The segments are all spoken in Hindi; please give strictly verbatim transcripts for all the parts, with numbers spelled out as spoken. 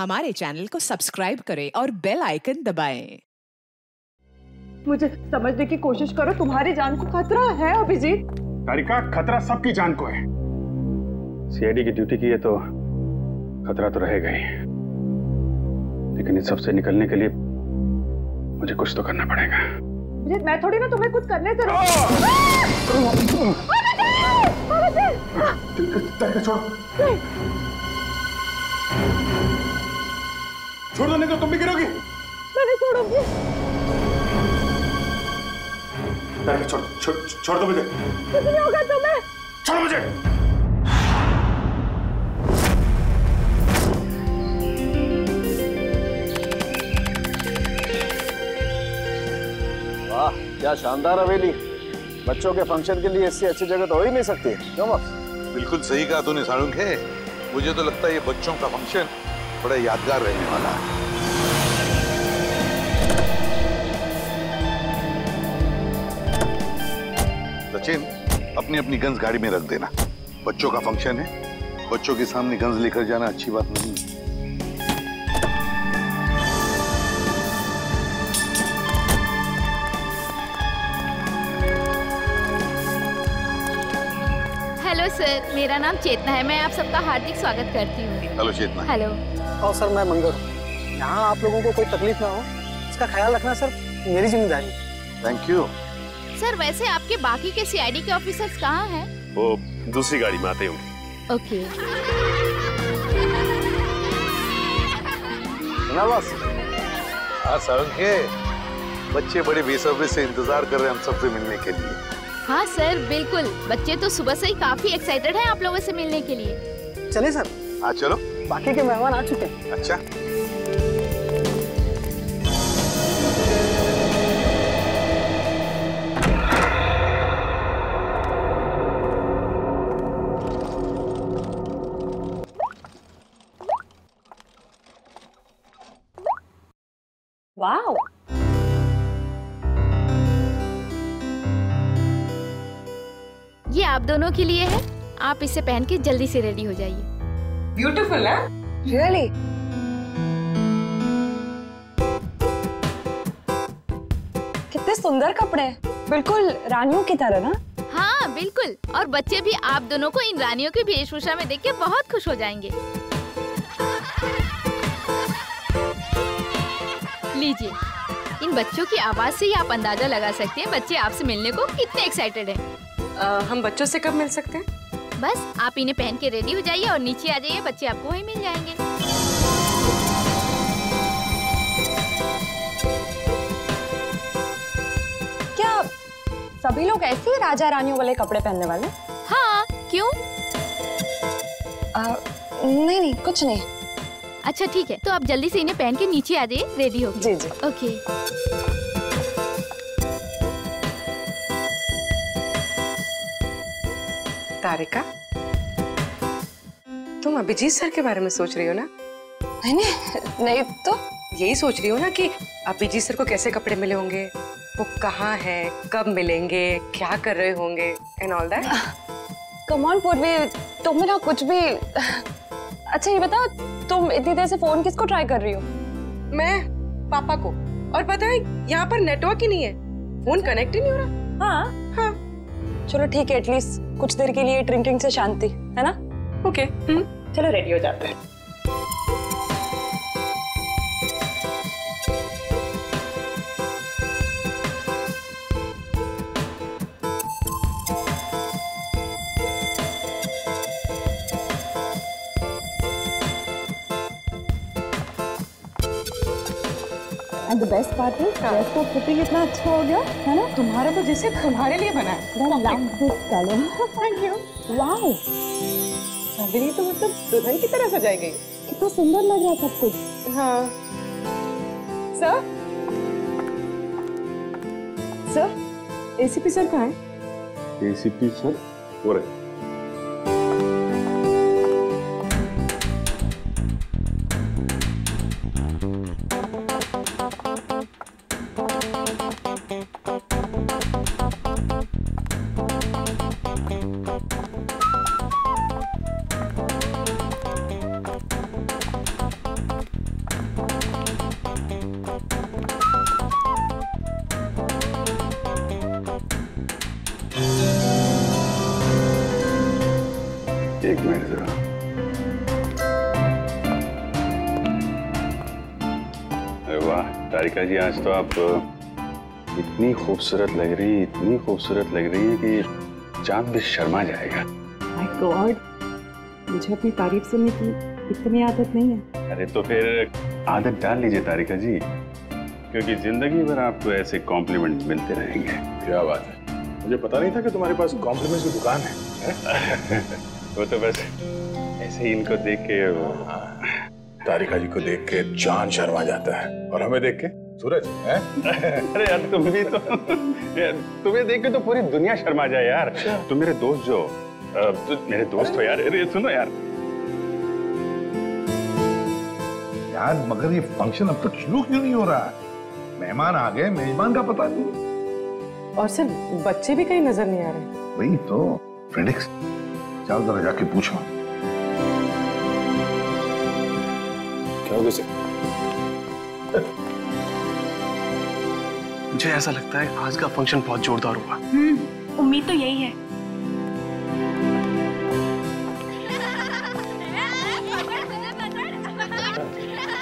हमारे चैनल को सब्सक्राइब करें और बेल आइकन दबाएं। मुझे समझने की कोशिश करो, तुम्हारी जान को खतरा है अभिजीत। तारिका, खतरा सबकी जान को है। सीआईडी की ड्यूटी की है तो खतरा तो रहेगा ही, लेकिन इस सबसे निकलने के लिए मुझे कुछ तो करना पड़ेगा। अभिजीत, मैं थोड़ी ना तुम्हें कुछ करने से रोकूं। छोड़ दो, नहीं तो तुम भी गिरोगी। मैं नहीं छोड़ूंगी। तारिका, छोड़ छोड़ छोड़ दो मुझे। कुछ नहीं होगा तुम्हें। छोड़ मुझे। वाह, क्या शानदार हवेली। बच्चों के फंक्शन के लिए इससे अच्छी जगह तो हो ही नहीं सकती है। क्यों बस? बिल्कुल सही कहा तूने सालुंखे। मुझे तो लगता है ये बच्चों का फंक्शन बड़ा यादगार रहने वाला है। सचिन, अपनी अपनी गन्स गाड़ी में रख देना। बच्चों का फंक्शन है, बच्चों के सामने गन्स लेकर जाना अच्छी बात नहीं है। हेलो सर, मेरा नाम चेतना है। मैं आप सबका हार्दिक स्वागत करती हूँ। हेलो चेतना। हेलो। और सर, मैं मंगल। यहाँ आप लोगों को कोई तकलीफ ना हो इसका ख्याल रखना सर, मेरी जिम्मेदारी। Thank you sir. वैसे आपके बाकी के सीआईडी के ऑफिसर्स कहाँ हैं? वो दूसरी गाड़ी में आते होंगे। ओके। सालुंखे, बच्चे बड़े बेसब्री से इंतजार कर रहे हैं हम सबसे मिलने के लिए। हाँ सर, बिल्कुल। बच्चे तो सुबह से ही काफी एक्साइटेड हैं आप लोगों से मिलने के लिए। चले सर। हाँ चलो, बाकी के मेहमान आ चुके हैं। अच्छा, वाह, ये आप दोनों के लिए है। आप इसे पहन के जल्दी से रेडी हो जाइए। ब्यूटीफुल है, रियली। कितने सुंदर कपड़े हैं, बिल्कुल रानियों की तरह ना। हाँ बिल्कुल, और बच्चे भी आप दोनों को इन रानियों की वेशभूषा में देख के बहुत खुश हो जाएंगे। लीजिए, इन बच्चों की आवाज से ही आप अंदाजा लगा सकते हैं बच्चे आपसे मिलने को कितने एक्साइटेड हैं। आ, हम बच्चों से कब मिल सकते हैं? बस आप इन्हें पहन के रेडी हो जाइए और नीचे आ जाइए, बच्चे आपको वहीं मिल जाएंगे। क्या सभी लोग ऐसे ही राजा रानियों वाले कपड़े पहनने वाले? हाँ, क्यों? आ, नहीं नहीं, कुछ नहीं। अच्छा ठीक है, तो आप जल्दी से इन्हें पहन के नीचे आ जाइए, रेडी हो। जी जी, ओके। तारिका, तुम अभिजीत सर के बारे में सोच रही हो ना? नहीं नहीं, नहीं तो यही सोच रही हो ना कि अभिजीत सर को कैसे कपड़े मिले होंगे, वो कहाँ हैं, कब मिलेंगे, क्या कर रहे होंगे and all that. Come on Purvi, तुम मेरा कुछ भी। अच्छा ये बताओ, तुम इतनी देर से फोन किसको ट्राई कर रही हो? मैं पापा को। और पता है, यहाँ पर नेटवर्क ही नहीं है, फोन कनेक्ट ही नहीं हो रहा। हाँ हाँ, चलो ठीक है, एटलीस्ट कुछ देर के लिए ड्रिंकिंग से शांति है ना। Okay okay. चलो रेडी हो जाते हैं। The best part is, dress तो खुद ही कितना अच्छा हो गया है ना। तुम्हारा तो जैसे तुम्हारे लिए बना है। वाओ, अभी तो मतलब दुल्हन की तरह सजाई गई। कितना सुंदर लग रहा है सब कुछ। हाँ सर, सर एसीपी सर कहाँ है? एसीपी सर हो रहे। एक मिनट जरा। वाह तारिका जी, आज तो आप इतनी खूबसूरत लग रही इतनी खूबसूरत लग रही है कि चाँद भी शर्मा जाएगा। My God, मुझे अपनी तारीफ सुनने की इतनी आदत नहीं है। अरे तो फिर आदत डाल लीजिए तारिका जी, क्योंकि जिंदगी भर आपको ऐसे कॉम्प्लीमेंट मिलते रहेंगे। क्या बात है, मुझे पता नहीं था कि तुम्हारे पास कॉम्प्लीमेंट की दुकान है। वो तो बस ऐसे ही इनको देख के, तारिका जी को देख के चांद शर्मा जाता है और हमें देख के सूरज है। अरे यार तुम भी तो, तुम्हें देख के तो पूरी दुनिया शर्मा जाए यार। तुम मेरे दोस्त जो तो मेरे दोस्त हो यार। अरे सुनो यार यार मगर ये फंक्शन अब तक शुरू क्यों नहीं हो रहा है? मेहमान आ गए, मेजबान का पता नहीं। और सर बच्चे भी कहीं नजर नहीं आ रहे। वही तो, फ्रेंडिक्स जाओ जरा जाके पूछो। मुझे ऐसा लगता है आज का फंक्शन बहुत जोरदार होगा। हम्म, उम्मीद तो यही है।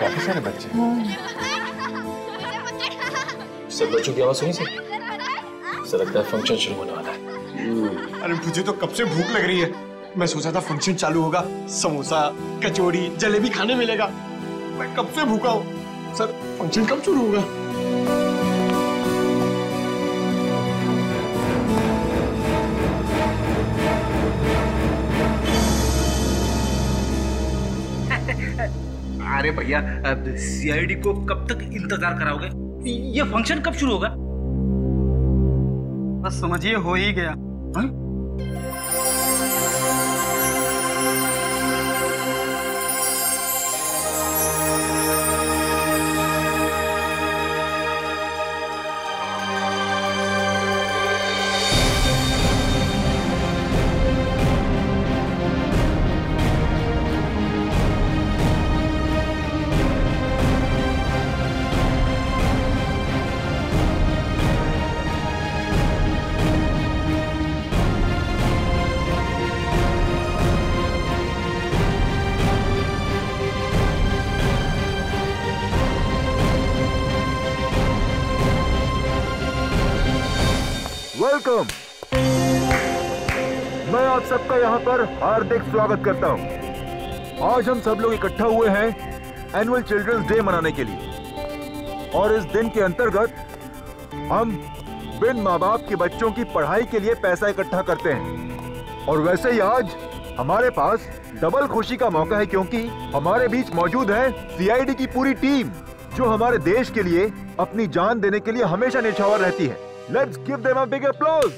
काफी सारे बच्चे। सब बच्चों की आवाज सुनी सर। ऐसा लगता है फंक्शन शुरू होने वाला है। अरे मुझे तो कब से भूख लग रही है। मैं सोचा था फंक्शन चालू होगा, समोसा कचौड़ी जलेबी खाने मिलेगा। मैं कब से भूखा हूँ। सर फंक्शन कब शुरू होगा? अरे भैया सीआईडी को कब तक इंतजार कराओगे? ये फंक्शन कब शुरू होगा? बस समझिए हो ही गया। हा? मैं आप सबका यहाँ पर हार्दिक स्वागत करता हूँ। आज हम सब लोग इकट्ठा हुए हैं एनुअल चिल्ड्रंस डे मनाने के लिए, और इस दिन के अंतर्गत हम बिन माँ बाप के बच्चों की पढ़ाई के लिए पैसा इकट्ठा करते हैं। और वैसे ही आज हमारे पास डबल खुशी का मौका है, क्योंकि हमारे बीच मौजूद है सीआईडी की पूरी टीम, जो हमारे देश के लिए अपनी जान देने के लिए हमेशा निछावर रहती है। Let's give them a big applause.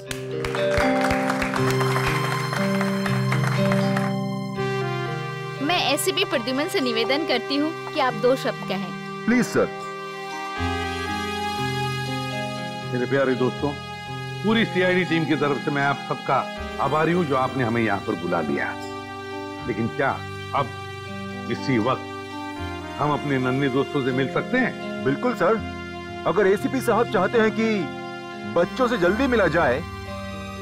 मैं एसीपी प्रद्युमन से निवेदन करती हूँ कि आप दो शब्द कहें। Please sir. मेरे प्यारे दोस्तों, पूरी सीआईडी टीम की तरफ से मैं आप सबका आभारी हूँ जो आपने हमें यहाँ पर बुला लिया। लेकिन क्या अब इसी वक्त हम अपने नन्हे दोस्तों से मिल सकते हैं? बिल्कुल सर, अगर एसीपी साहब चाहते हैं कि बच्चों से जल्दी मिला जाए,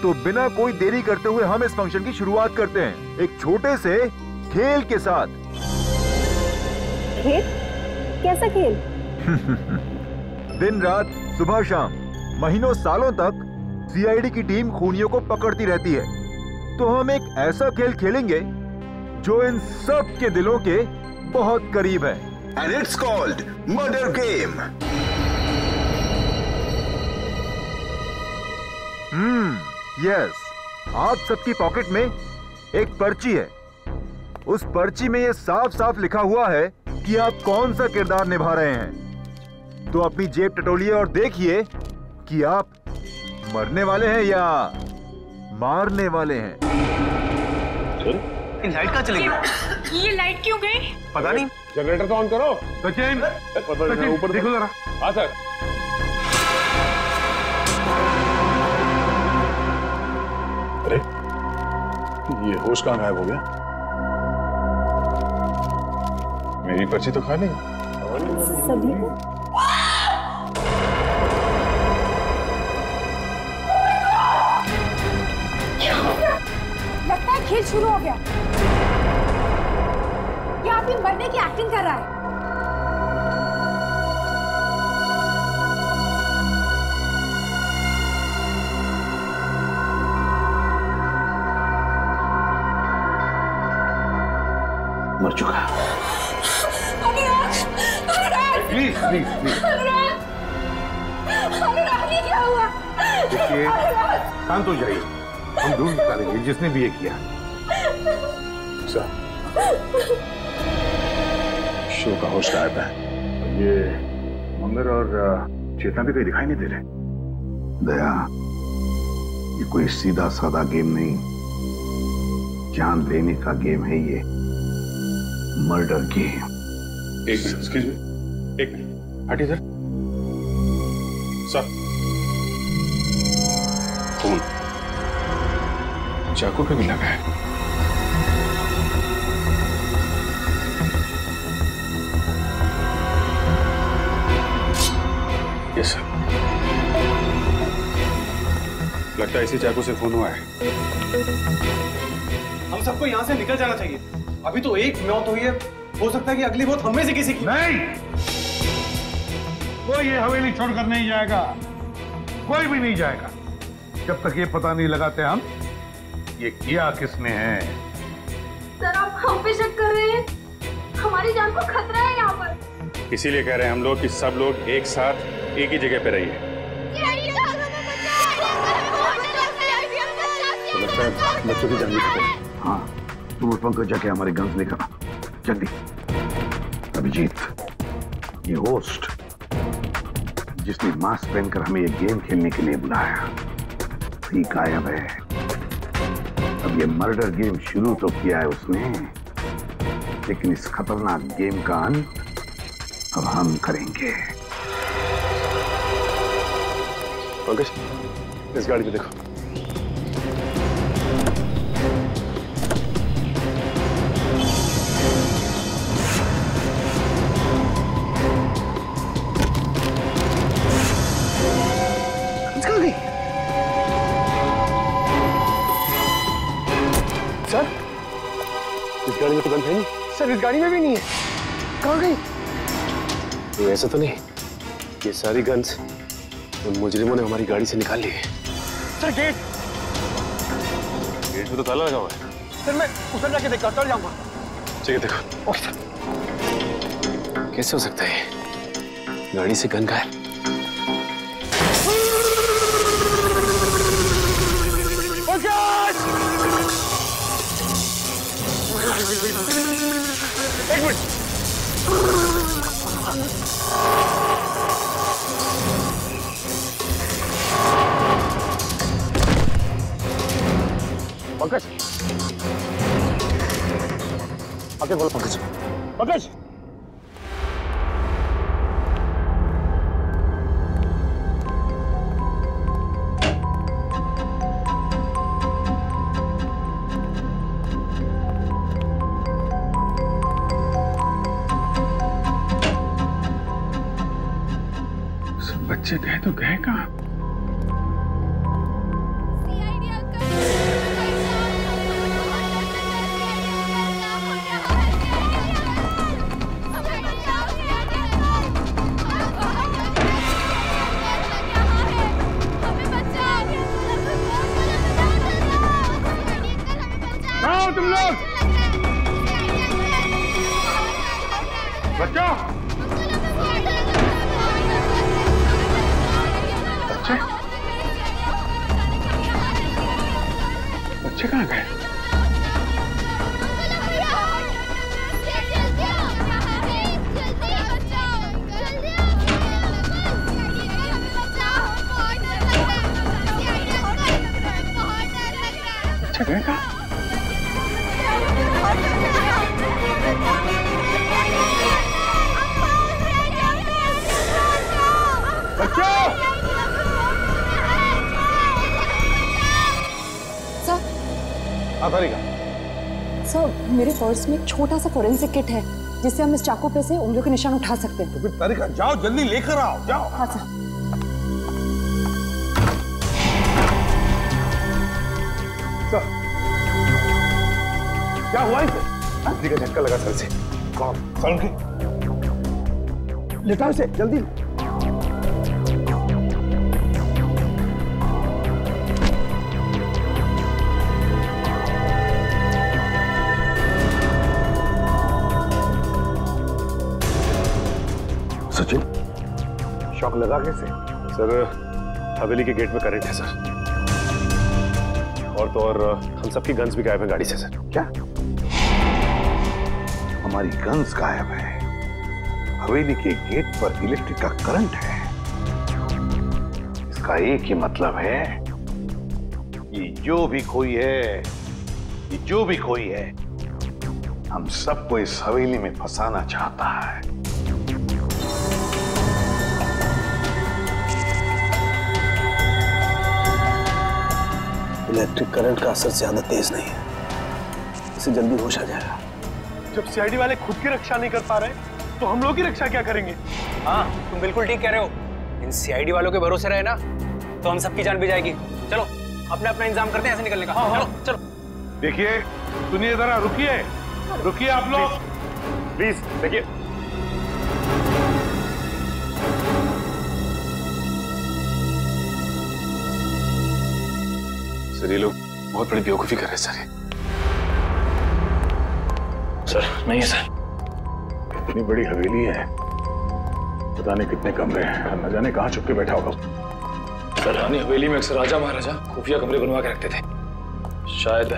तो बिना कोई देरी करते हुए हम इस फंक्शन की शुरुआत करते हैं एक छोटे से खेल के साथ। खेल? कैसा खेल? दिन रात सुबह शाम महीनों सालों तक सीआईडी की टीम खूनियों को पकड़ती रहती है, तो हम एक ऐसा खेल खेलेंगे जो इन सब के दिलों के बहुत करीब है। And it's called murder game. Hmm, yes. आप सबकी पॉकेट में एक पर्ची है। उस पर्ची में ये साफ साफ लिखा हुआ है कि आप कौन सा किरदार निभा रहे हैं। तो अपनी जेब टटोलिए और देखिए कि आप मरने वाले हैं या मारने वाले हैं। ये लाइट कहाँ चली गई? ये लाइट क्यों गई? पता नहीं। जनरेटर तो ऑन करो। सचिन, सचिन ऊपर देखो जरा। हाँ सर। अरे ये होश कहाँ गायब हो गया? मेरी पर्ची तो खा ली। लगता है खेल शुरू हो गया। ये आदमी मरने की एक्टिंग कर रहा है। मर चुका है। Anurag, Anurag, please please please. Anurag, Anurag ये क्या हुआ? देखिए, शांत हो जाइए, हम ढूंढ निकालेंगे जिसने भी ये किया। शो का होस्ट गायब है। ये मंगल और चेतना भी कहीं दिखाई नहीं दे रहे। दया, ये कोई सीधा साधा गेम नहीं, जान लेने का गेम है ये, मर्डर गेम। एक मिनट, एक्सक्यूज मी, एक मिनट, हटिए सर। सर, खून चाकू पे भी लगा है। यस सर, लगता है इसी चाकू से खून हुआ है। हम सबको यहाँ से निकल जाना चाहिए। अभी तो एक मौत हुई है, हो सकता है कि अगली मौत हम में से किसी की। नहीं, वो ये हवेली छोड़कर नहीं जाएगा, कोई भी नहीं जाएगा जब तक ये पता नहीं लगाते हम ये किया किसने है। सर, आप हम पे शक कर रहे हैं, हमारी जान को खतरा है यहाँ पर। इसीलिए कह रहे हैं हम लोग कि सब लोग एक साथ एक ही जगह पे रहिए। बच्चों की जान, हाँ तुम पंकज जाके हमारे गन्स लेकर जल्दी। अभिजीत, ये होस्ट जिसने मास्क पहनकर हमें ये गेम खेलने के लिए बुलाया, ठीक गायब है। अब ये मर्डर गेम शुरू तो किया है उसने, लेकिन इस खतरनाक गेम का अंत अब हम करेंगे। पंकज, इस गाड़ी में देखो। सर, इस गाड़ी में भी नहीं है। कहाँ गई? ऐसा तो नहीं, ये सारी गन्स उन मुजरिमों ने हमारी गाड़ी से निकाल ली है। सर, गेट गेट में तो ताला लगा हुआ है। सर, मैं उधर जाके देखता हूँ, जाऊँगा। ठीक है, देखो। Okay sir. कैसे हो सकता है गाड़ी से गन गायब? एक मिनट, पंकज, आगे बोलो। पंकज, पंकज, बच्चे गए तो गए कहाँ? आओ तुम लोग, बच्चों। बच्चे कहाँ गए? बच्चे गए कहाँ? बच्चों, सर, मेरे पर्स में एक छोटा सा फोरेंसिक किट है जिससे हम इस चाकू पे से उंगलियों के निशान उठा सकते हैं। तो फिर तारिका, जाओ जल्दी लेकर आओ, जाओ। हाँ सर। सर, क्या हुआ इसे? का झटका लगा सर से। कौन? सालुंखे। लेटाओ इसे जल्दी। सचिन, शॉक लगा कैसे? सर हवेली के गेट में करंट है सर, और तो और हम सबकी गन्स भी गायब है गाड़ी से सर। क्या हमारी गन्स गायब है? हवेली के गेट पर इलेक्ट्रिक का करंट है, इसका एक ही मतलब है, ये जो भी खोई है, ये जो भी खोई है, हम सबको इस हवेली में फंसाना चाहता है। इलेक्ट्रिक करंट का असर ज्यादा तेज नहीं है, इसे जल्दी होश आ जाएगा। जब सीआईडी वाले खुद की रक्षा नहीं कर पा रहे तो हम लोग की रक्षा क्या करेंगे? हाँ, तुम बिल्कुल ठीक कह रहे हो। इन सीआईडी वालों के भरोसे रहे ना तो हम सबकी जान भी जाएगी। चलो अपने अपना इंतजाम करते हैं ऐसे निकलने का। हाँ, हाँ, चलो चलो। देखिए सुनिए जरा, रुकिए रुकिए आप लोग प्लीज। देखिए ये लोग बहुत बड़ी बेवकूफी कर रहे हैं सर। सर नहीं है सर, इतनी बड़ी हवेली है, पता नहीं कितने कमरे हैं, न जाने कहाँ छुप के बैठा होगा। सर रानी हवेली में अक्सर राजा महाराजा खुफिया कमरे बनवा के रखते थे, शायद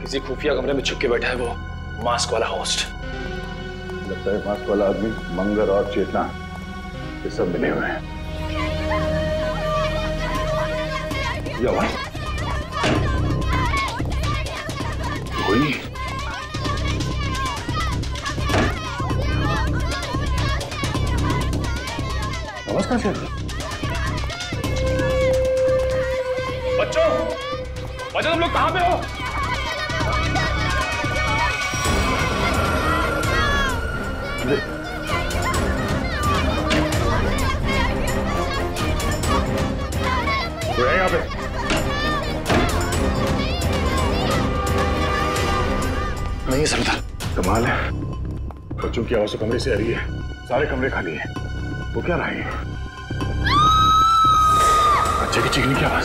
किसी खुफिया कमरे में छुप के बैठा है वो मास्क वाला होस्ट। लगता है मास्क वाला आदमी मंगल और चेतना ये सब मिले हुए हैं। नमस्कार सर। बच्चों बच्चों तुम लोग कहाँ पे हो? यहाँ पे नहीं सरदार, कमाल है, बच्चों की आवाज़ कमरे से आ रही है, सारे कमरे खाली हैं, वो क्या रहा है? बच्चे की चीखने की आवाज।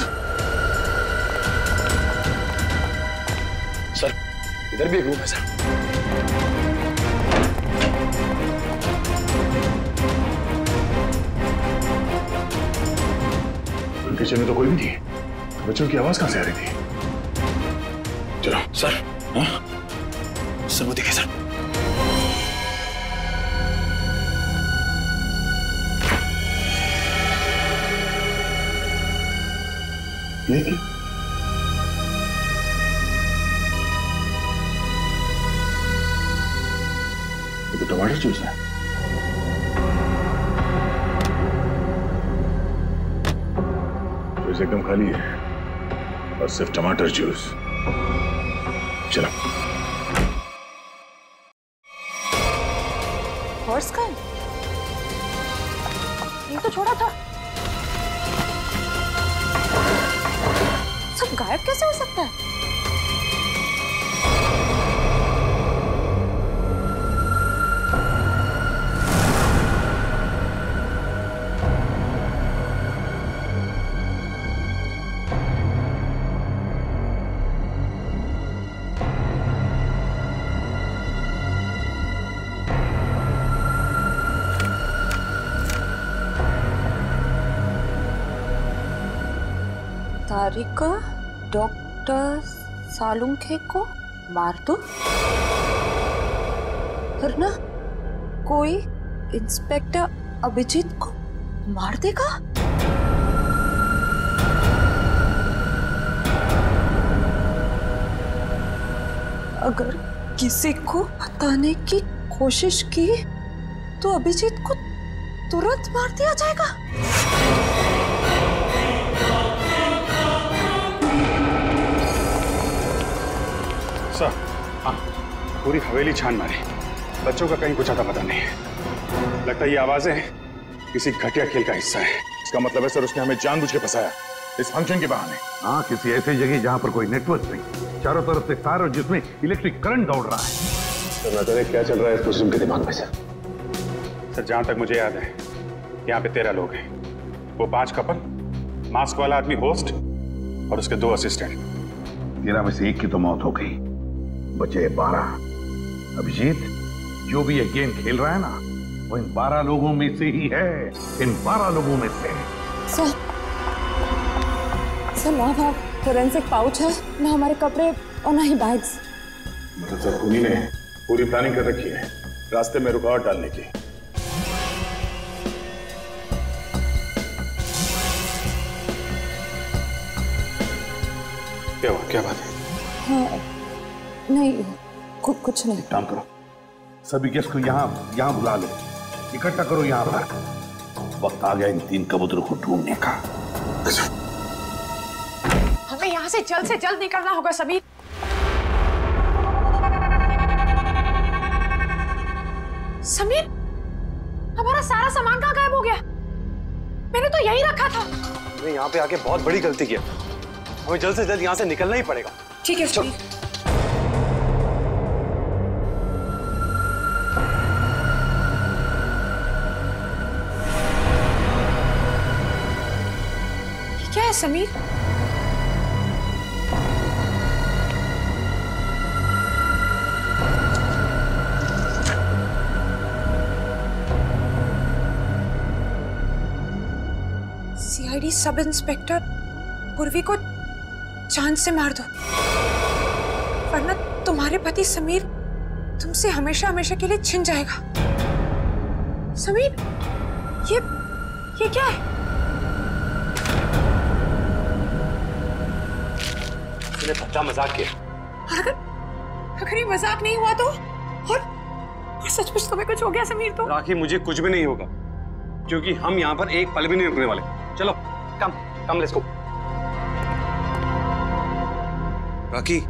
सर इधर भी एक रूम है सर। किचन में तो कोई भी नहीं है, बच्चों की आवाज कहाँ से आ रही थी? चलो सर। हाँ सर वो देखे सर, ये क्या? ये तो टमाटर जूस है। जूस एकदम खाली है और सिर्फ टमाटर जूस। चलो ये तो छोड़ा था, सब गायब कैसे हो सकता है? तारिका डॉक्टर सालुंखे को मार दो, वरना कोई इंस्पेक्टर अभिजीत को मार देगा। अगर किसी को बताने की कोशिश की तो अभिजीत को तुरंत मार दिया जाएगा। सर, हाँ, पूरी हवेली छान मारी, बच्चों का कहीं कुछ आता पता नहीं है। लगता है ये आवाजें किसी घटिया खेल का हिस्सा है। इसका मतलब है सर उसने हमें जानबूझ के फंसाया। इस फंक्शन के बहाने। हाँ, किसी ऐसी जगह जहाँ पर कोई नेटवर्क नहीं, चारों तरफ से तार और जिसमें इलेक्ट्रिक करंट दौड़ रहा है। न जाने क्या चल रहा है इस मुस्लिम के दिमाग में। सर सर जहाँ तक मुझे याद है यहाँ पे तेरह लोग हैं। वो पांच कपल, मास्क वाला आदमी होस्ट और उसके दो असिस्टेंट। तेरह में से एक की तो मौत हो गई, बचे बारह। अभिजीत, जो भी ये गेम खेल रहा है ना, वो इन बारह लोगों में से ही है। इन बारह लोगों में से सर सर ना था फोरेंसिक पाउच है, ना हमारे कपड़े और ना ही बैग्स। मतलब सर खूनी ने पूरी प्लानिंग कर रखी है रास्ते में रुकावट डालने की। क्या हुआ, क्या बात है? हाँ, नहीं कुछ नहीं। काम करो, सभी गेस्ट को यहाँ यहाँ बुला लो, इकट्ठा करो यहाँ पर। वक्त आ गया इन तीन कबूतरों को ढूंढने का। हमें यहाँ से जल्द से जल्द निकलना होगा समीर। समीर, हमारा सारा सामान कहाँ गायब हो गया? मैंने तो यही रखा था। मैं यहाँ पे आके बहुत बड़ी गलती किया। हमें जल्द से जल्द यहाँ से निकलना ही पड़ेगा। ठीक है Sameer. Sameer, CID sub inspector Purvi को जान से मार दो, वरना तुम्हारे पति समीर तुमसे हमेशा हमेशा के लिए छिन जाएगा। समीर, ये ये क्या है? पक्का मजाक किया। और अगर अगर ये मजाक नहीं हुआ तो? और सचमुच तुम्हें कुछ हो गया समीर तो? राखी, मुझे कुछ भी नहीं होगा, क्योंकि हम यहाँ पर एक पल भी नहीं रुकने वाले। चलो कम come let's go. Rakhi,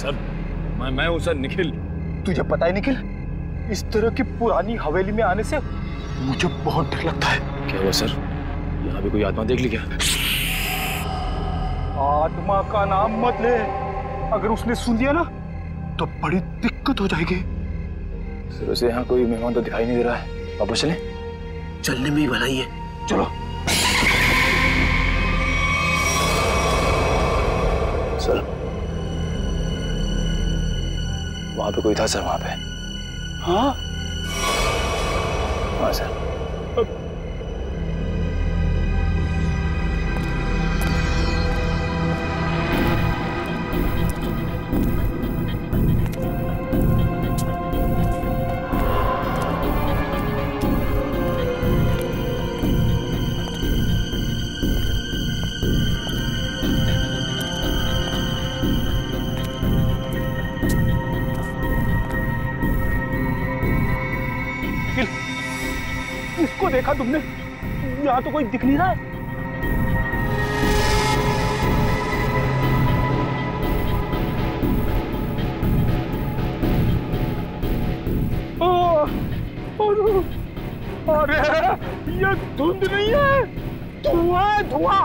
sir मैं मैं हूं सर, निखिल। तुझे पता है निखिल, इस तरह की पुरानी हवेली में आने से मुझे बहुत डर लगता है। क्या हुआ सर, यहाँ भी कोई आत्मा देख ली क्या? आत्मा का नाम मत ले, अगर उसने सुन लिया ना तो बड़ी दिक्कत हो जाएगी। सर उसे यहाँ कोई मेहमान तो दिखाई नहीं दे रहा है, वापस चले। चलने में ही भलाई है, चलो। सर वहाँ पे कोई था सर, वहाँ पे। हाँ हाँ सर। देखा तुमने? यहाँ तो कोई दिख नहीं रहा। अरे ये धुंध नहीं है, धुआं धुआं,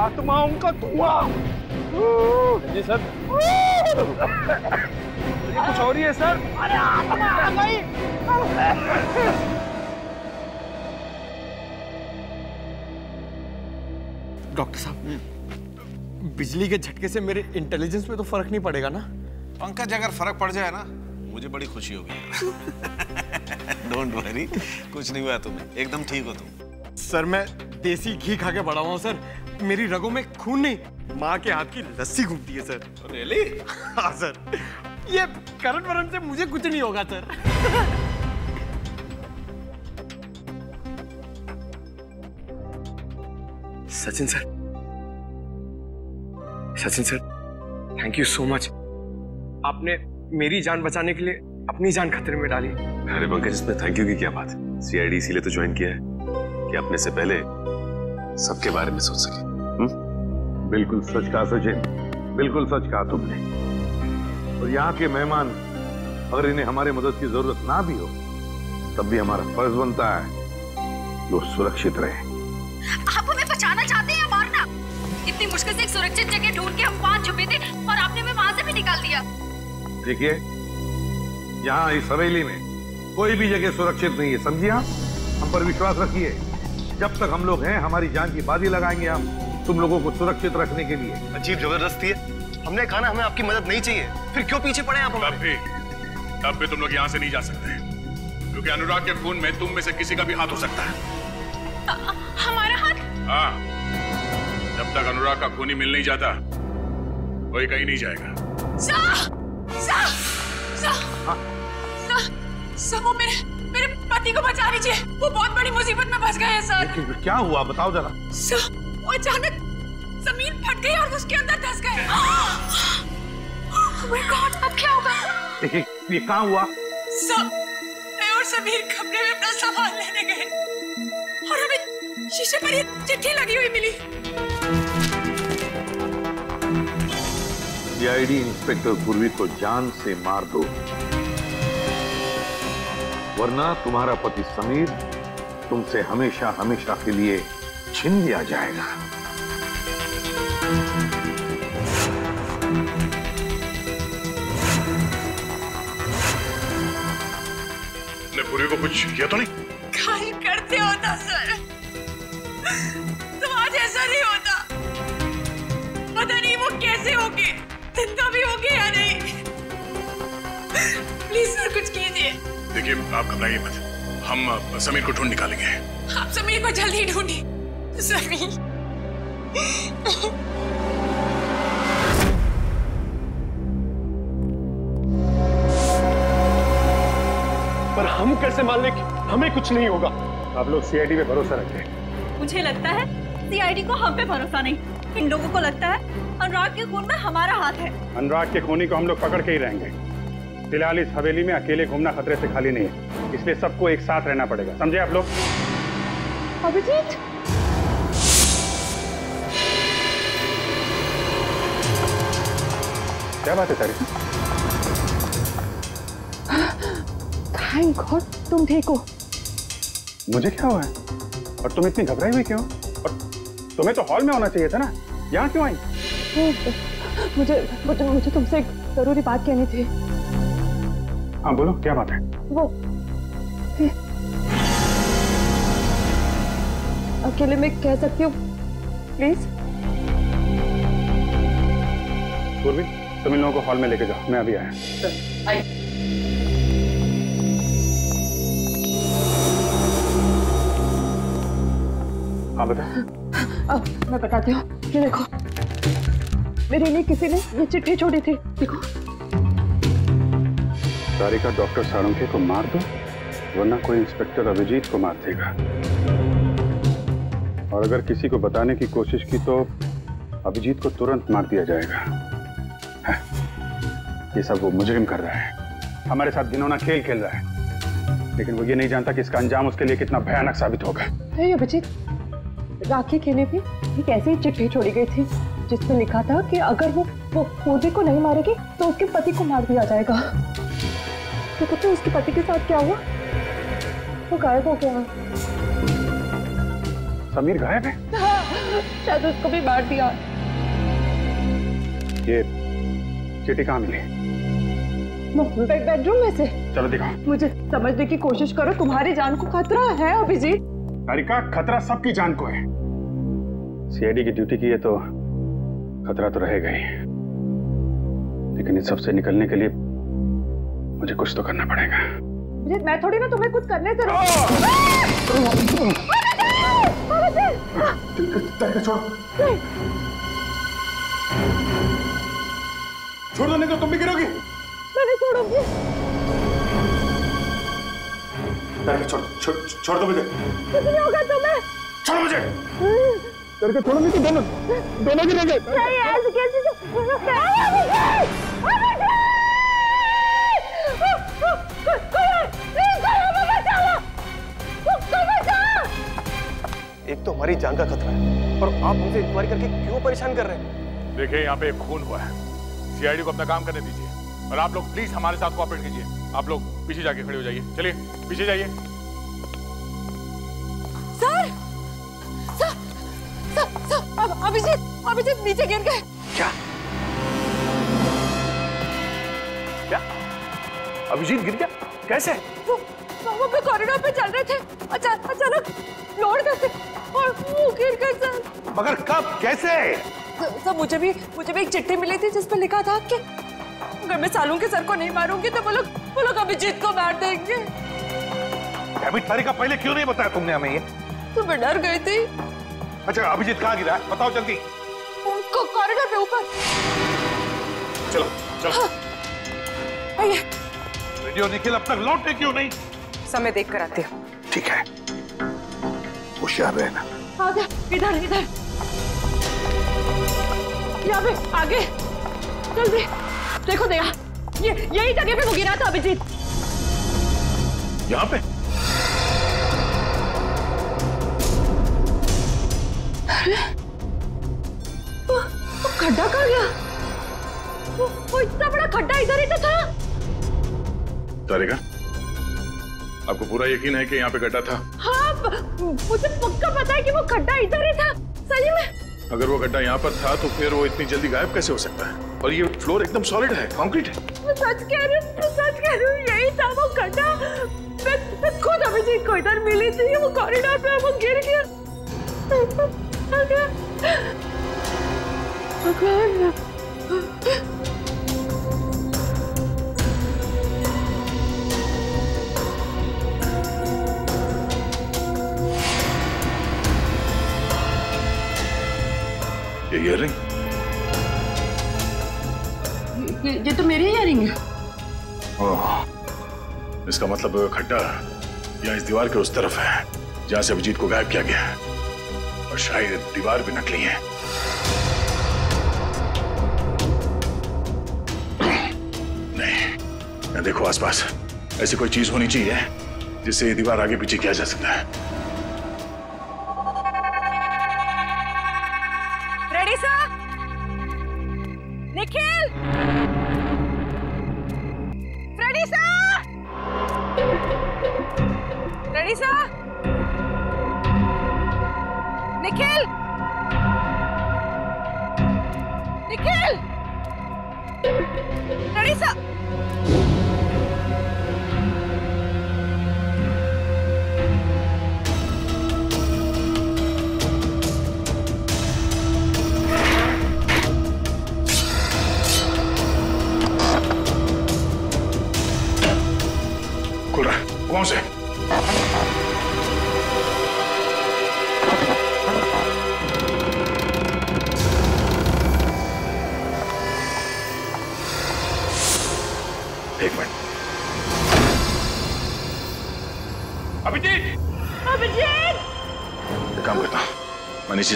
आत्माओं का धुआं। जी सर, कुछ हो रही है सर। अरे आत्मा आ गई। डॉक्टर साहब, बिजली के झटके से मेरे इंटेलिजेंस पे तो फर्क नहीं पड़ेगा ना? पंकज अगर फर्क पड़ जाए ना मुझे बड़ी खुशी होगी। डोंट वरी, कुछ नहीं हुआ तुम्हें, एकदम ठीक हो तुम। सर मैं देसी घी खा के बड़ा हुआ हूँ सर, मेरी रगों में खून नहीं माँ के हाथ की लस्सी घूमती है सर। रियली? हाँ सर, ये करंट वरंट से मुझे कुछ नहीं होगा sir. Sachin sir, Sachin sir, thank you so much. आपने मेरी जान बचाने के लिए अपनी जान खतरे में डाली। अरे पंकज, इसमें थैंक यू की क्या बात है? सीआईडी इसीलिए तो ज्वाइन किया है कि अपने से पहले सबके बारे में सोच सके। हुँ? बिल्कुल सच कहा सचिन, बिल्कुल सच कहा तुमने। और यहाँ के मेहमान अगर इन्हें हमारे मदद की जरूरत ना भी हो तब भी हमारा फर्ज बनता है वो सुरक्षित रहे। आप हमें बचाना चाहते हैं मारना? इतनी मुश्किल से एक सुरक्षित जगह ढूंढ के हम वहां छुपे थे और आपने हमें वहां से भी निकाल दिया। देखिए, यहाँ इस हवेली में कोई भी जगह सुरक्षित नहीं है, समझिए। हम पर विश्वास रखिए, जब तक हम लोग हैं हमारी जान की बाजी लगाएंगे हम तुम लोगों को सुरक्षित रखने के लिए। अजीब जबरदस्ती है, हमने कहा ना हमें आपकी मदद नहीं चाहिए, फिर क्यों पीछे पड़े आप हमारे? तब भी तुम लोग यहाँ से नहीं जा सकते क्योंकि अनुराग के खून में तुम में से किसी का भी हाथ हो सकता है। हमारा हाथ? हाँ, जब तक अनुराग का खूनी मिल नहीं जाता कोई कहीं नहीं जाएगा। सा, सा, सा, हाँ? सा, सा, वो मेरे मेरे पति को बचा लीजिए, वो बहुत बड़ी मुसीबत में फंस गए हैं सर। क्या हुआ बताओ जरा। सर, वो अचानक जमीन फट गई और उसके अंदर धंस गए। ओह माय गॉड, अब क्या होगा? ये कहाँ हुआ? सर, मैं और समीर कमरे में अपना सामान लेने गए और हमें शीशे पर ये चिट्ठी लगी हुई मिली। सीआईडी इंस्पेक्टर पूर्वी को जान से मार दो वरना तुम्हारा पति समीर तुमसे हमेशा हमेशा के लिए छीन लिया जाएगा। ने पूर्वी को कुछ किया तो नहीं? काहे करते होता सर, तो आज ऐसा नहीं होता। पता नहीं वो कैसे होंगे, जिंदा भी होंगे या नहीं। प्लीज सर कुछ कीजिए। देखिए आप घबराइए मत, हम समीर को ढूंढ निकालेंगे। आप समीर को जल्दी ढूंढिए। समीर पर हम कैसे मान लें कि हमें कुछ नहीं होगा? आप लोग सीआईडी पे भरोसा रखें। मुझे लगता है सीआईडी को हम पे भरोसा नहीं। इन लोगों को लगता है अनुराग के खून में हमारा हाथ है। अनुराग के खूनी को हम लोग पकड़ के ही रहेंगे। फिलहाल इस हवेली में अकेले घूमना खतरे से खाली नहीं है, इसलिए सबको एक साथ रहना पड़ेगा, समझे आप लोग? अभिजीत, क्या बात है तारीका? तुम ठीक हो? मुझे क्या हुआ है? और तुम इतनी घबराई हुई क्यों? और तुम्हें तो हॉल में होना चाहिए था ना, यहाँ क्यों आई? मुझे मुझे, मुझे तुमसे एक जरूरी बात कहनी थी। हाँ बोलो, क्या बात है? वो अकेले में कह सकती हूँ प्लीज? पूर्वी तुम इन लोगों को हॉल में लेके जाओ, मैं अभी आया। आई। हाँ बता। अब मैं बताती हूँ, ये देखो मेरे लिए किसी ने ये चिट्ठी छोड़ी थी, देखो। तारिका डॉक्टर सालुंखे को मार दो वरना कोई इंस्पेक्टर अभिजीत को मार देगा, और अगर किसी को बताने की कोशिश की तो अभिजीत को तुरंत मार दिया जाएगा। है, ये सब वो मुजरिम कर रहा है, हमारे साथ घिनौना खेल खेल रहा है, लेकिन वो ये नहीं जानता कि इसका अंजाम उसके लिए कितना भयानक साबित होगा। नहीं अभिजीत, राखी के लिए भी एक ऐसी चिट्ठी छोड़ी गई थी जिसमें लिखा था कि अगर वो वो पूर्वी को नहीं मारेगी तो उसके पति को मार दिया जाएगा। तो पता है उसके पति के साथ क्या हुआ? वो गायब हो गया। समीर गायब है? शायद उसको भी मार दिया। ये चिट्ठी कहाँ मिली? बेडरूम में से। चलो दिखाओ। मुझे समझने की कोशिश करो, तुम्हारी जान को खतरा है अभिजीत। तारिका, खतरा सबकी जान को है। सीआईडी की ड्यूटी की है तो खतरा तो रहेगा ही, लेकिन इस सब से निकलने के लिए मुझे कुछ तो करना पड़ेगा। मैं थोड़ी ना तुम्हें कुछ करने से छोड़ छोड़ दो, नहीं तो तुम भी गिरोगी। मैं नहीं छोड़ूंगी। छोड़ छोड़ छोड़ दो मुझे। कुछ नहीं होगा तुम्हें। छोड़ मुझे। करके छोड़ो, नहीं तो दोनों दोनों गिरेंगे। नहीं ऐसे कैसे? एक तो हमारी जान का खतरा है और आप मुझे इंक्वायरी करके क्यों परेशान कर रहे हैं? देखिए यहाँ पे खून हुआ है, सीआईडी को अपना काम करने दीजिए और आप लोग प्लीज हमारे साथ कोऑपरेट कीजिए। आप लोग पीछे जाके खड़े हो जाइए, चलिए पीछे जाइए। सर, सर, सर, सर, अब अभिजीत अभिजीत नीचे गिर गए। क्या क्या अभिजीत गिर गया? कैसे? वो, वो पे कॉरिडोर पे चल रहे थे, अचानक अचानक लोड करके और वो गिर गए सर। मगर कब, कैसे? सर मुझे भी मुझे भी एक चिट्ठी मिली थी जिस पर लिखा था कि अगर मैं सालुंखे सर को नहीं मारूंगी तो वो लोग वो लोग अभिजीत को मार देंगे। तारिका, पहले क्यों नहीं बताया तुमने हमें ये? तो मैं डर गई थी। अच्छा अभिजीत कहाँ गिरा है? बताओ जल्दी। कॉरिडोर पे ऊपर। चलो चलो। आइए। रेडियो निखिल अब तक लौटे क्यों नहीं? समय देख कर आते हो। ठीक है, होशियार रहना। आगे इधर इधर यहाँ पे आगे जल्दी। देखो दया, ये यही जगह पे वो गिरा था अभिजीत। यहाँ पे? अरे वो वो खड्डा कहाँ गया? वो वो इतना बड़ा खड्डा इधर ही तो था। तारिका, आपको पूरा यकीन है कि यहाँ पे खड्डा था? हाँ, मुझे पक्का पता है कि वो खड्डा इधर ही था। सही में? अगर वो गड्ढा यहाँ पर था तो फिर वो इतनी जल्दी गायब कैसे हो सकता है? और ये फ्लोर एकदम सॉलिड है, कंक्रीट है। मैं सच कह रही हूँ, सच कह रही हूँ, यही था वो गड्ढा। मैं, मैं खुद अभिजीत को इधर मिली थी, वो कॉरिडोर पे वो गिर गया। भगवान ईयरिंग? ये, ये तो मेरी ईयरिंग है। ओह, इसका मतलब खड्डा यहाँ इस दीवार के उस तरफ है जहाँ से अभिजीत को गायब किया गया है और शायद दीवार भी नकली है। नहीं, देखो आसपास ऐसी कोई चीज होनी चाहिए जिससे ये दीवार आगे पीछे किया जा सकता है।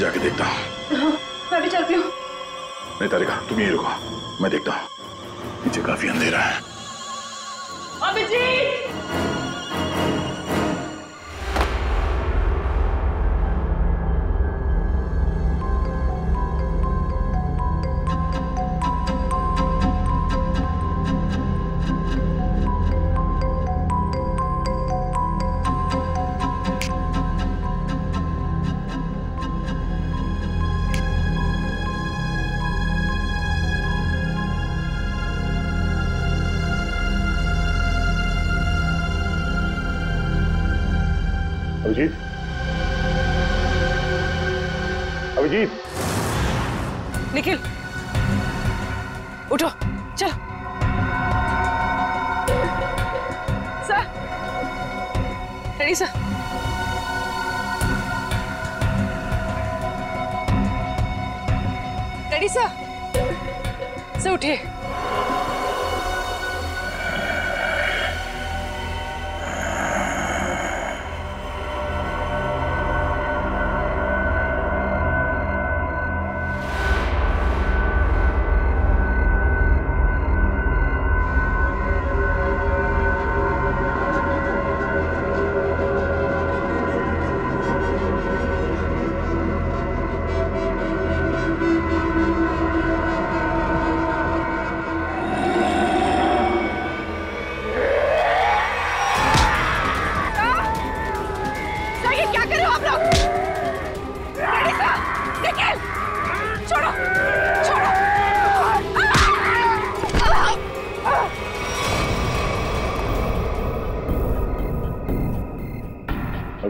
जाके देखता हूँ। मैं भी चलती हूँ। नहीं तारिका, तुम यहीं रुको, मैं देखता हूँ। नीचे काफी अंधेरा है। अभिजीत! अभिजीत, निखिल उठो, चलो। Sir, ready sir. Ready sir. Sir उठे।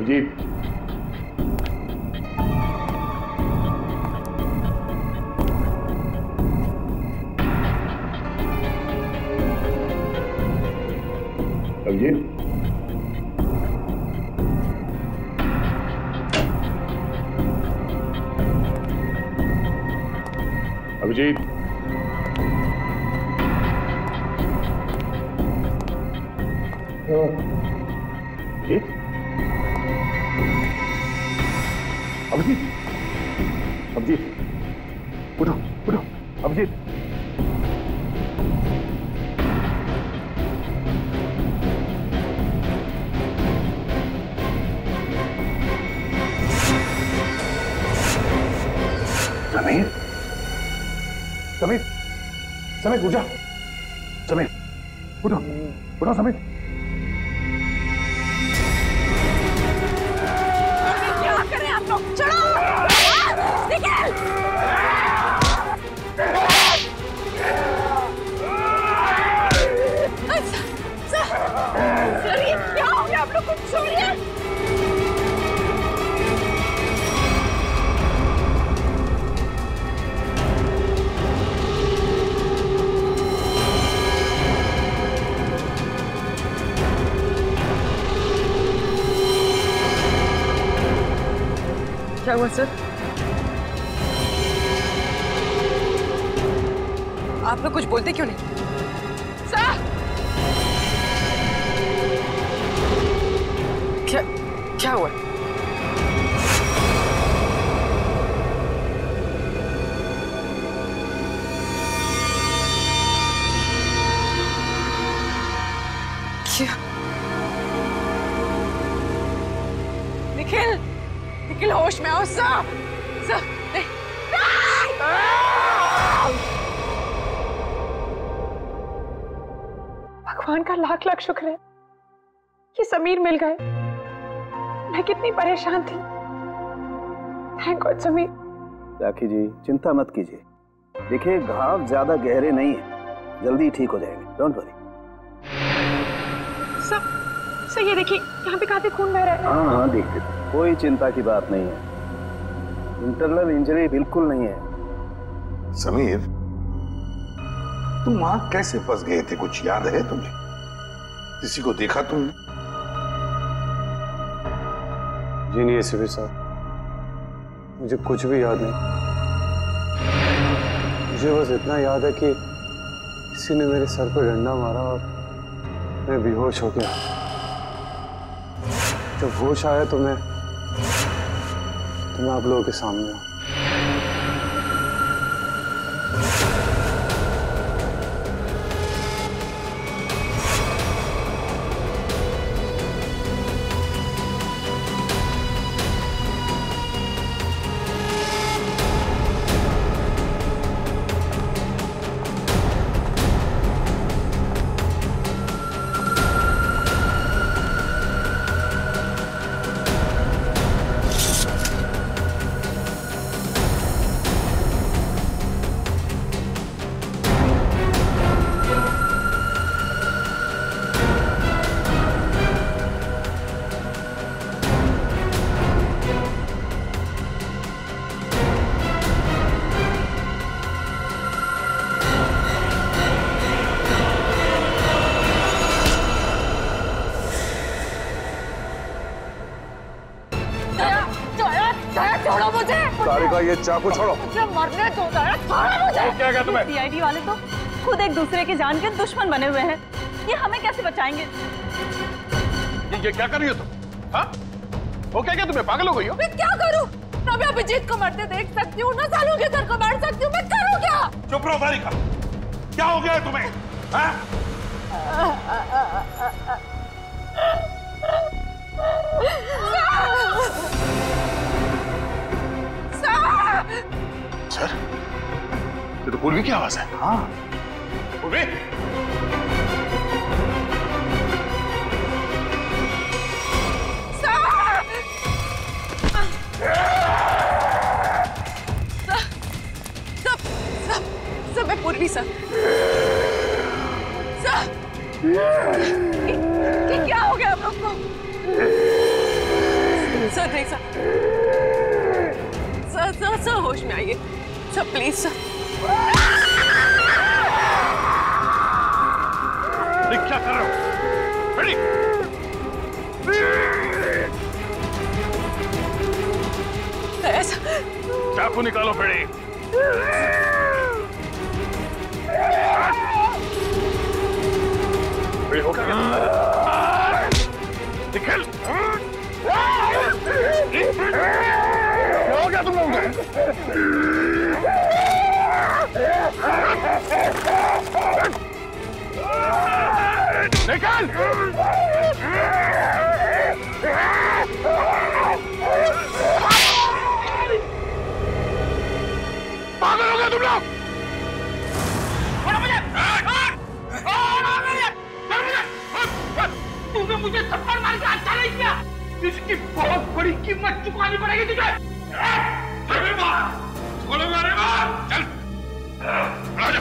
अभिजीत, अभिजीत, अभिजीत, अभिजीत, उठो, उठो, अभिजीत, समीर, समीर, समीर उठ जा, समीर, उठो, उठो समीर। क्या हुआ सर? आप लोग कुछ बोलते क्यों नहीं? सर! क्या क्या हुआ? क्या? निखिल! निखिल होश में आओ सर, सर नहीं, भगवान का लाख लाख शुक्र है कि समीर मिल गए। मैं कितनी परेशान थी। Thank God Sameer. राखी जी चिंता मत कीजिए, देखिए घाव ज्यादा गहरे नहीं है, जल्दी ठीक हो जाएंगे, डोंट वरी। सर, सर ये देखिए यहाँ पे काफी खून बह रहा है। हाँ हाँ देखते थे, कोई चिंता की बात नहीं है, इंटरनल इंजरी बिल्कुल नहीं है। समीर तुम वहां कैसे फंस गए थे, कुछ याद है तुम्हें? किसी को देखा तुमने? जी नहीं एसीपी साहब, मुझे कुछ भी याद नहीं। मुझे बस इतना याद है कि किसी ने मेरे सर पर डंडा मारा और मैं बेहोश हो गया। जब होश आया तो मैं तो मैं आप लोगों के सामने हूँ। छोड़ो मुझे। तारिका ये चाकू छोड़ो। मुझे मरने दो तारा, छोड़ो मुझे। क्या कहा तुम्हें? सीआईडी वाले तो खुद एक दूसरे के जान के दुश्मन बने हुए हैं, ये हमें कैसे बचाएंगे? ये ये क्या कर रही हो तुम? हाँ? वो क्या क्या तुम्हें पागल हो गई हो? मैं क्या करूँ? मैं अभिजीत को मरते देख सकती हूँ, ना सालुंखे सर को मार सकती हूँ, मैं करूँ क्या? चुप रहो तारिका। क्या हो गया है तुम्हें? हाँ? सर, ये तो पूर्वी की आवाज़ है। हाँ। पूर्वी? पूर्वी सर, सर, ये क्या हो गया आप लोग को? सर नहीं सर, सर सर सर होश में आइए, सर प्लीज सर। क्या कर रहे हो? रेडी? चाकू निकालो रेडी। निखिल, क्या हो गया तुम लोगों को? निखिल, पागल हो गए तुम लोग? मुझे थप्पड़ मार के अच्छा नहीं किया, इसकी बहुत बड़ी कीमत चुकानी पड़ेगी तुझे। अरे मार, छोड़ो मारे मार, चल, राजा।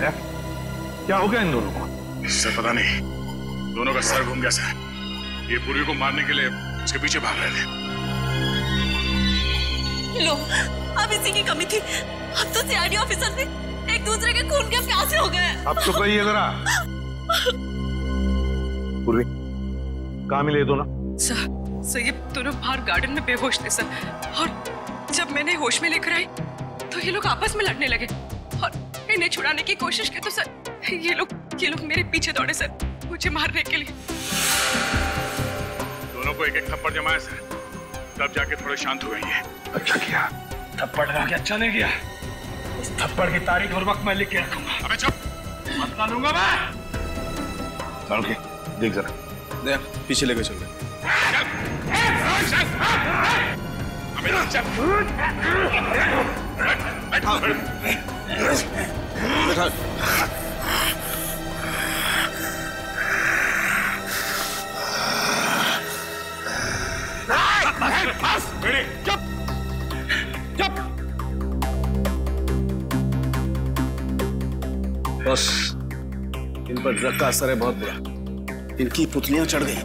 देख, क्या हो गया इन दोनों को? सर पता नहीं, दोनों का सर घूम गया सर। ये पूर्वी को मारने के लिए उसके पीछे भाग रहे थे। लो, अब इसी की कमी थी, अब तो सीआईडी ऑफिसर से दूसरे के खून के प्यासे हो गए। अब तो कहिए जरा। पूर्वी, कहाँ मिले दोनों? सर, सर ये दोनों बाहर गार्डन में बेहोश थे सर, और जब मैंने होश में लेकर आई तो ये लोग आपस में लड़ने लगे और इन्हें छुड़ाने की कोशिश की तो सर ये लोग ये लोग मेरे पीछे दौड़े सर, मुझे मारने के लिए। दोनों को एक एक थप्पड़ जमाया सर, तब जाके थोड़े शांत हुए ये। अच्छा किया, थप्पड़ लगा के अच्छा नहीं किया। उस थप्पड़ की तारीख और वक्त मैं लिख के रखूंगा। अबे चुप, बता दूंगा मैं। सालुंखे, देख जरा, देख पीछे लेके चल। अबे चुप, बैठा। बस, बैठे, चुप, चुप। बस इन पर ड्रग का असर है बहुत बुरा, इनकी पुतलियां चढ़ गई।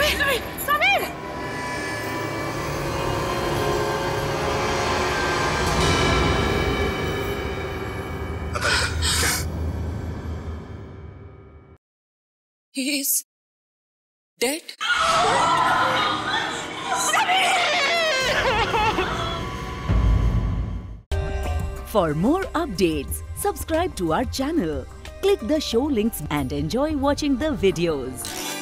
Sameer, Sameer, he is dead. For more updates, subscribe to our channel, click the show links, and enjoy watching the videos.